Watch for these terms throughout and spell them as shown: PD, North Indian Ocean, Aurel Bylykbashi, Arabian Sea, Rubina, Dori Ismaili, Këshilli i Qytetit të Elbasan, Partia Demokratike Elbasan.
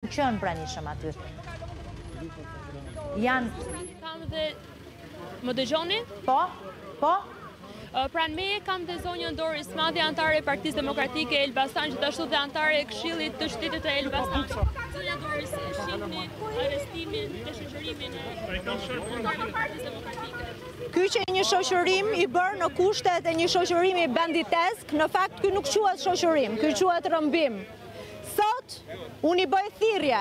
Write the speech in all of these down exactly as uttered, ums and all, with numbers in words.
Qënë pranishëm aty. Janë... Kam dhe... Më dëgjoni? Po, po. Pran meje kam dhe zonjën Dori Ismaili, antare e Partisë Demokratike Elbasan, gjithashtu dhe antare e Këshillit të Qytetit të Elbasan. Zonja Dori, si e shihni arrestimin dhe shoqërimin e Partisë Demokratike? Ky që një shoqërim i bërë në kushtet e një shoqërimi banditesk, në fakt ky nuk quhet shoqërim, ky quhet rëmbim. Sot, unë i bëj thirrje,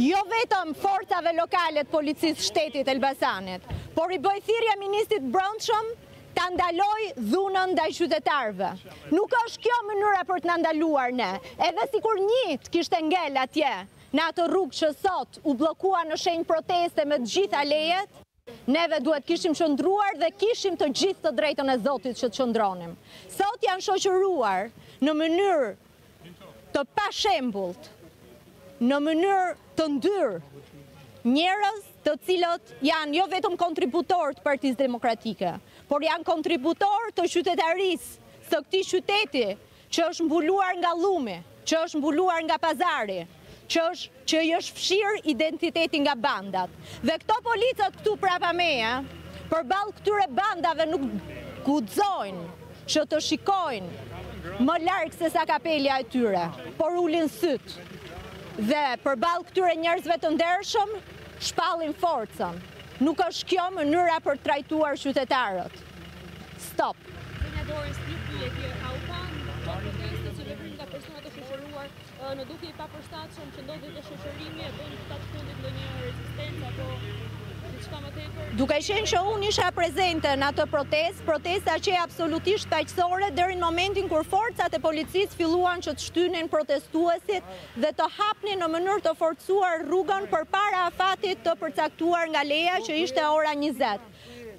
jo vetëm forcave lokale të policisë shtetit Elbasanit, por i bëj thirrje ministrit brendshëm ta ndaloj dhunën ndaj qytetarëve. Nuk është kjo mënyra për të na ndaluar ne, edhe sikur një të kishte ngel atje, në atë rrugë që sot u bllokua në shenjë proteste me të gjitha lejet, neve duhet kishim qëndruar dhe kishim të gjithë të drejtën e Zotit që të qëndronim. Sot janë shoqëruar në mënyrë të pa shembullt, në mënyrë të ndyrë, njerëz të cilët janë jo vetëm kontributor të Partisë Demokratike, por janë kontributor të qytetarisë së këtij qyteti që është mbuluar nga llumi, që është mbuluar nga pazari, që është që i është fshirë identiteti nga bandat. Dhe këto policët këtu prapa meje, përballë këtyre bandave nuk guxojnë që të shikojnë më larg se sa kapelja e tyre, por ulin syt. Dhe përballë këtyre njerëzve të ndershëm, shpallin forcën. Nuk është kjo mënyra për trajtuar qytetarët. Stop. Zonja Dori, një pyetje, a u pan këto proteste që veprin nga persona të shoqëruar, në duke i papërshtatshëm që ndodhi të shoqërimi e bën këta të fundit ndonjë rezistencë apo diçka më tepër? Duke qenë që unë isha prezente në atë protestë, protesta që e absolutisht paqësore deri në momentin kur forcat e policisë filluan që të shtynin protestuesit dhe të hapnin në mënyrë të forcuar rrugën përpara afatit të përcaktuar nga leja që ishte ora njëzet.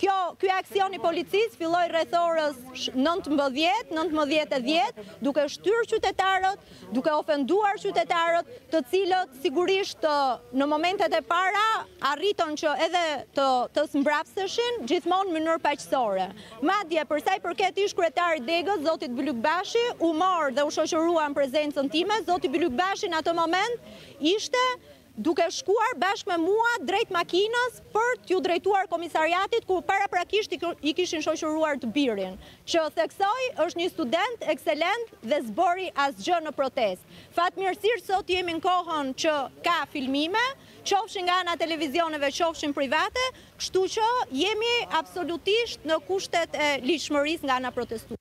Kjo, ky aksion i policisë filloi rreth orës nëntëmbëdhjetë, nëntëmbëdhjetë e dhjetë, duke shtyrë qytetarët, duke ofenduar qytetarët, të cilët sigurisht në momentet e para arritën që edhe të, të sëmbrapseshin, gjithmonë në mënyrë paqësore. Madje për sa i përket ish kryetarit Degës, Zotit Bylykbashi, u mor dhe u shoqërua në prezencën time. Zoti Bylykbashi në atë moment ishte duke shkuar bashkë me mua drejt makinës për t'ju drejtuar komisariatit, ku paraprakisht i kishin shoqëruar të birin, që theksoj është një student ekselent dhe zbori asgjë në protest. Fatmirësirë sot jemi në kohën që ka filmime, qofshin nga ana televizioneve, qofshin private, kështu që jemi absolutisht në kushtet e ligjshmërisë nga ana protestuar.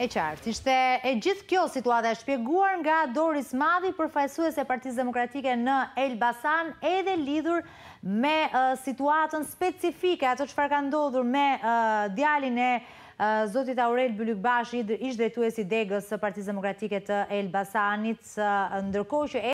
E qartë, ishte e gjithë kjo situata e shpjeguar nga Dori Ismaili, përfaqësuese e Partisë Demokratike në Elbasan, edhe lidhur me uh, situatën specifike, ato çfarë ka ndodhur me uh, djalin e uh, zotit Aurel Bylykbashi, ish drejtuesi i Degës së Partisë Demokratike të Elbasanit, uh, ndërkohë që